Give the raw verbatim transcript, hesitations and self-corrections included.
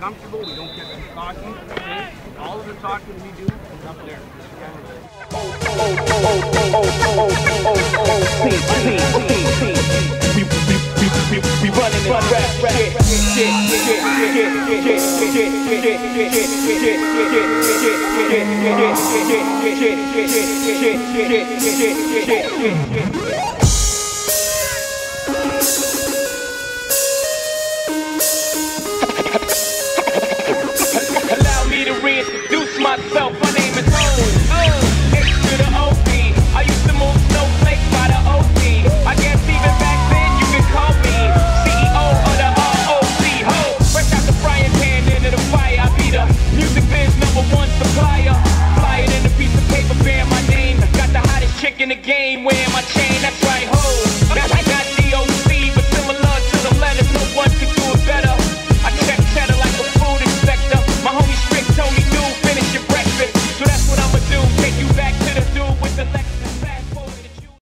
comfortable, we don't get too cocky, okay? All of the talking we do is up there. We running it, rap, rap, shit, shit, shit, shit, shit, shit, shit, shit, shit.